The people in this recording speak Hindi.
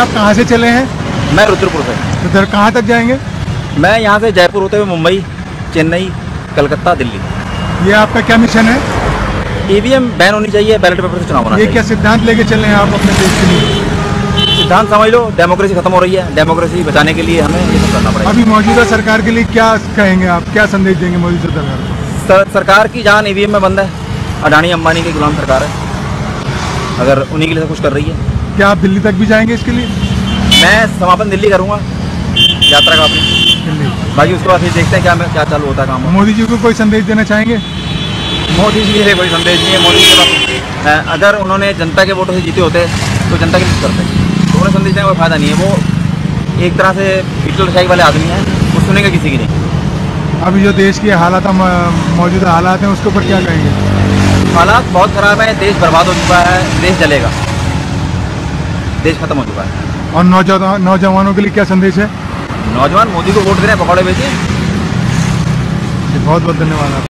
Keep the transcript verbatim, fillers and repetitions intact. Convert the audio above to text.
आप कहाँ से चले हैं? मैं रुद्रपुर से। उधर कहाँ तक जाएंगे? मैं यहाँ से जयपुर होते हुए मुंबई, चेन्नई, कलकत्ता, दिल्ली। ये आपका क्या मिशन है? ई वी एम बैन होनी चाहिए, बैलेट पेपर से चुनाव होना चाहिए। ये क्या सिद्धांत लेके चल रहे हैं आप अपने देश के लिए? सिद्धांत समझ लो, डेमोक्रेसी खत्म हो रही है, डेमोक्रेसी बचाने के लिए हमें ये सब करना पड़ेगा। अभी मौजूदा सरकार के लिए क्या कहेंगे आप, क्या संदेश देंगे मौजूदा सरकार को? सरकार की जान ई वी एम में बंद है, अडानी अंबानी की गुलाम सरकार है, अगर उन्हीं के लिए कुछ कर रही है। क्या आप दिल्ली तक भी जाएंगे इसके लिए? मैं समापन दिल्ली करूँगा यात्रा का अपनी, बाकी उसके बाद फिर देखते हैं क्या क्या चालू होता है काम। मोदी जी को कोई संदेश देना चाहेंगे? मोदी जी से कोई संदेश नहीं है, मोदी जी के अगर उन्होंने जनता के वोटों से जीते होते तो जनता के लिए करते, तो उन्हें संदेश देने का कोई फायदा नहीं है। वो एक तरह से पिछलशाही वाले आदमी हैं, वो सुनेंगे किसी की नहीं। अभी जो देश के हालात, मौजूदा हालात हैं, उसके ऊपर क्या कहेंगे? हालात बहुत ख़राब है, देश बर्बाद हो चुका है, देश जलेगा, देश खत्म हो चुका है। और नौजवान नौजवानों के लिए क्या संदेश है? नौजवान मोदी को वोट दे रहे हैं, पकौड़े बेचे। बहुत बहुत धन्यवाद।